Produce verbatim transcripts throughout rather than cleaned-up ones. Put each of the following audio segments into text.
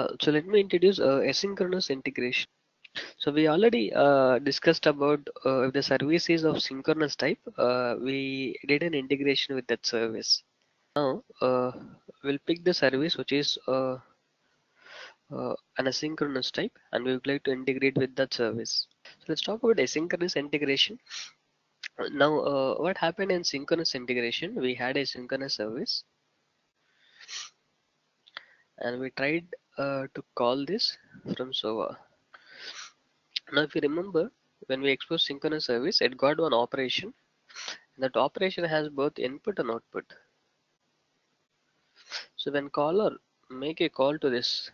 Uh, so let me introduce uh, asynchronous integration. So we already uh, discussed about uh, if the service is of synchronous type, uh, we did an integration with that service. Now uh, we'll pick the service which is uh, uh, an asynchronous type, and we would like to integrate with that service. So let's talk about asynchronous integration. Now uh, what happened in synchronous integration, we had a synchronous service and we tried uh, to call this from S O A. Now if you remember, when we exposed synchronous service, it got one operation, and that operation has both input and output. So when caller make a call to this,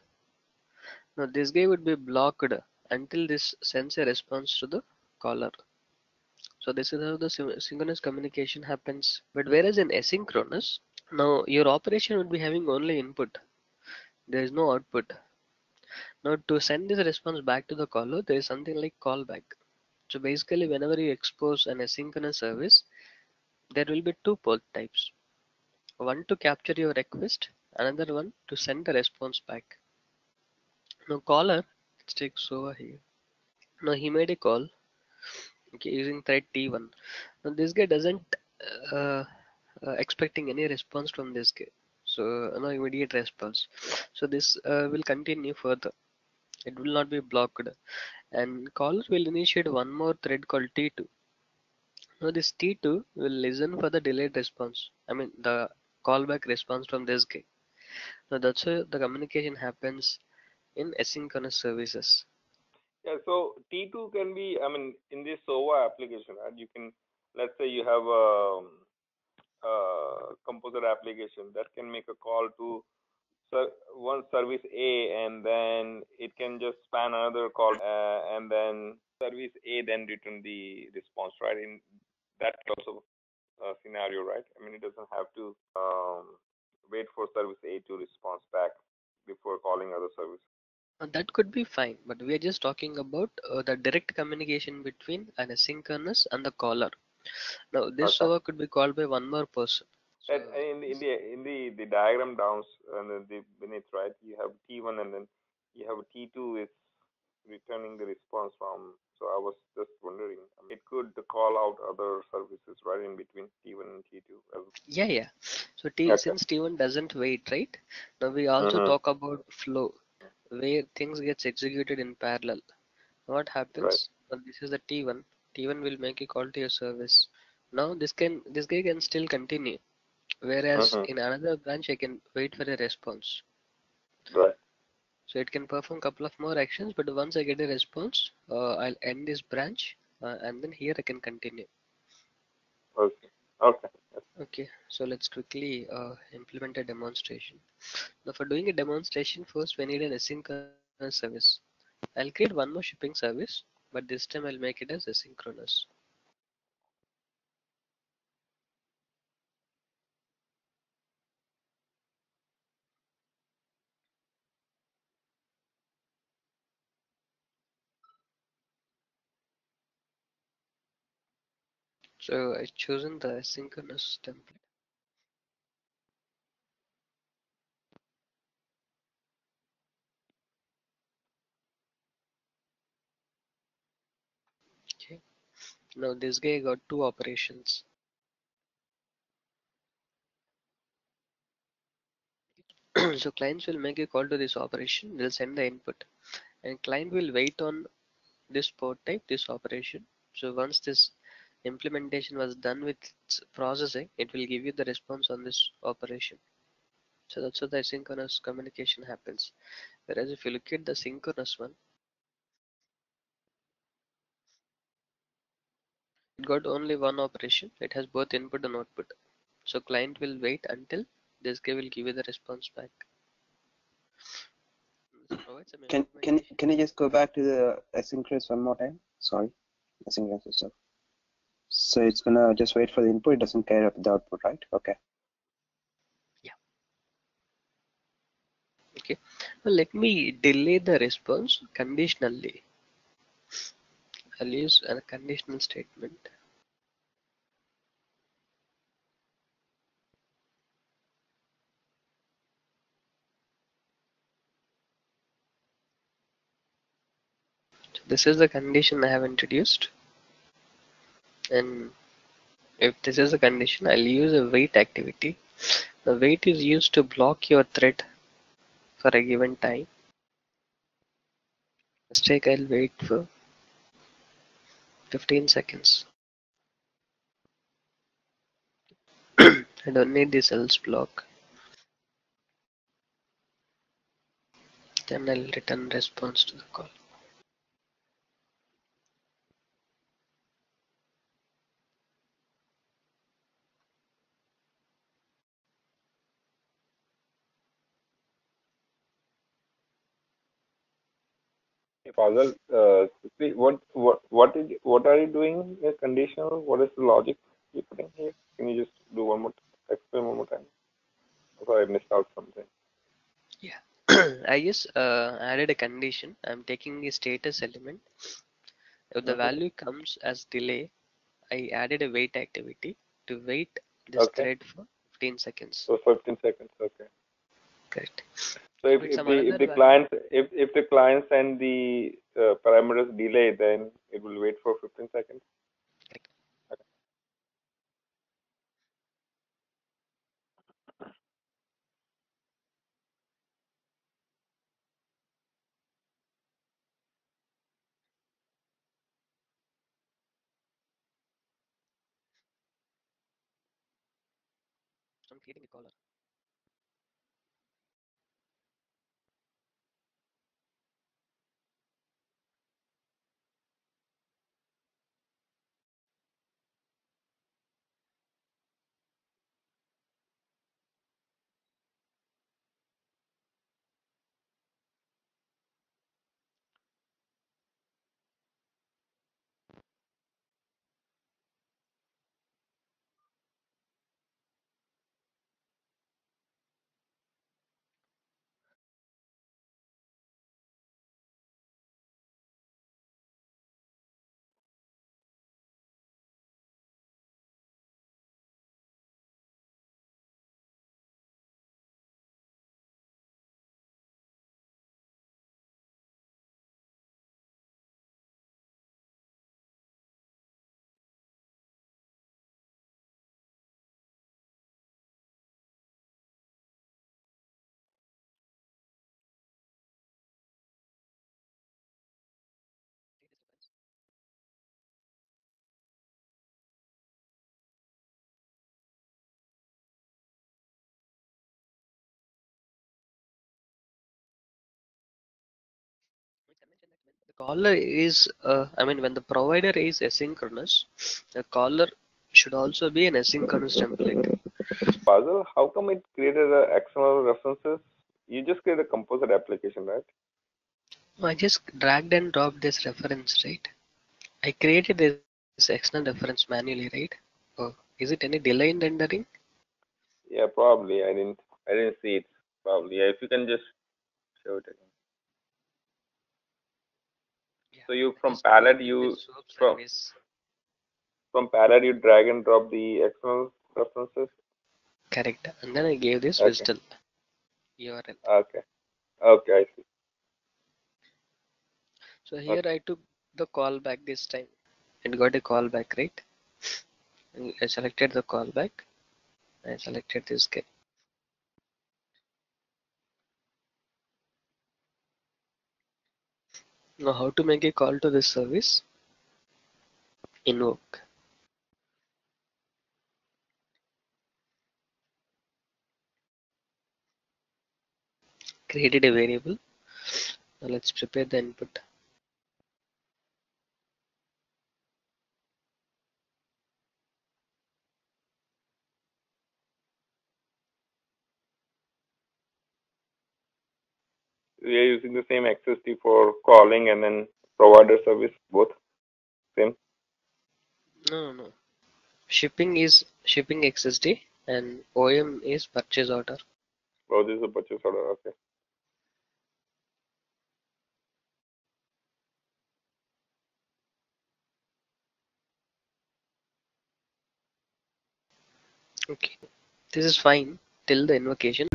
now this guy would be blocked until this sends a response to the caller. So this is how the synchronous communication happens. But whereas in asynchronous, now your operation would be having only input. There is no output. Now to send this response back to the caller, there is something like callback. So basically whenever you expose an asynchronous service, there will be two port types. One to capture your request, another one to send the response back. Now caller, let's take S O A here. Now he made a call, okay, using thread T one. Now this guy doesn't uh, uh, expecting any response from this guy. So no immediate response. So this uh, will continue further. It will not be blocked. And caller will initiate one more thread called T two. Now this T two will listen for the delayed response. I mean the callback response from this guy. Now that's how the communication happens in asynchronous services. Yeah. So T two can be, I mean, in this S O A application, right? You can, let's say you have a Uh, composer application that can make a call to ser one service A, and then it can just span another call, uh, and then service A then return the response, right? In that also uh, scenario, right? I mean, it doesn't have to um, wait for service A to respond back before calling other service. Uh, that could be fine, but we are just talking about uh, the direct communication between an asynchronous and the caller. Now this S O A could be called by one more person. So in, in the in the the diagram down and then the beneath, right, you have T one and then you have T two is returning the response from. So I was just wondering, I mean, it could call out other services right in between T one and T two. Yeah, yeah. So T okay. Since T one doesn't wait, right? Now we also mm-hmm. talk about flow, where things gets executed in parallel. What happens? Right. This is the T one. T one will make a call to your service. Now this can this guy can still continue, whereas uh-huh. in another branch I can wait for a response. Right. So it can perform couple of more actions, but once I get a response, uh, I'll end this branch uh, and then here I can continue. Okay. Okay. Okay. So let's quickly uh, implement a demonstration. Now for doing a demonstration, first we need an asynchronous service. I'll create one more shipping service, but this time I'll make it as asynchronous. So I've chosen the asynchronous template. Now this guy got two operations. So clients will make a call to this operation, they'll send the input, and client will wait on this port type, this operation. So once this implementation was done with its processing, it will give you the response on this operation. So that's how the asynchronous communication happens. Whereas if you look at the synchronous one, it got only one operation. It has both input and output. So client will wait until this guy will give you the response back. So can can can I just go back to the asynchronous one more time? Sorry, asynchronous stuff. So it's gonna just wait for the input. It doesn't care about the output, right? Okay. Yeah. Okay. Well, let me delay the response conditionally. I'll use a conditional statement. this is the condition I have introduced, and if this is a condition, I'll use a wait activity. The wait is used to block your thread for a given time. Let's take I'll wait for fifteen seconds. I don't need this else block. Then I'll return response to the call. Fazal, uh, see what what what is what are you doing here? Conditional? What is the logic you're putting here? Can you just do one more explain one more time? Sorry, I missed out something. Yeah, I just uh, added a condition. I'm taking a status element. If the okay. value comes as delay, I added a wait activity to wait this okay. thread for fifteen seconds. So fifteen seconds, okay. Correct. So if, if the, if the client if, if the client send the uh, parameters delay, then it will wait for fifteen seconds. Okay. Okay. I'm creating a caller. The caller is, uh, I mean, when the provider is asynchronous, the caller should also be an asynchronous template. Fazal, how come it created the external references? You just create a composite application, right? I just dragged and dropped this reference, right? I created this, this external reference manually, right? Oh, is it any delay in rendering? Yeah, probably. I didn't. I didn't see it. Probably. Yeah, if you can just show it again. So you from palette you from, from palette you drag and drop the external references. Correct. And then I gave this okay. whistle U R L. Okay. Okay, I see. So here okay. I took the callback this time. It got a callback, right? And I selected the callback. I selected this guy. Now, how to make a call to this service? Invoke. Created a variable. Now, let's prepare the input. We are using the same X S D for calling and then provider service, both same. No, no, no. Shipping is shipping X S D and O M is purchase order. Oh, this is a purchase order. Okay. Okay. This is fine till the invocation.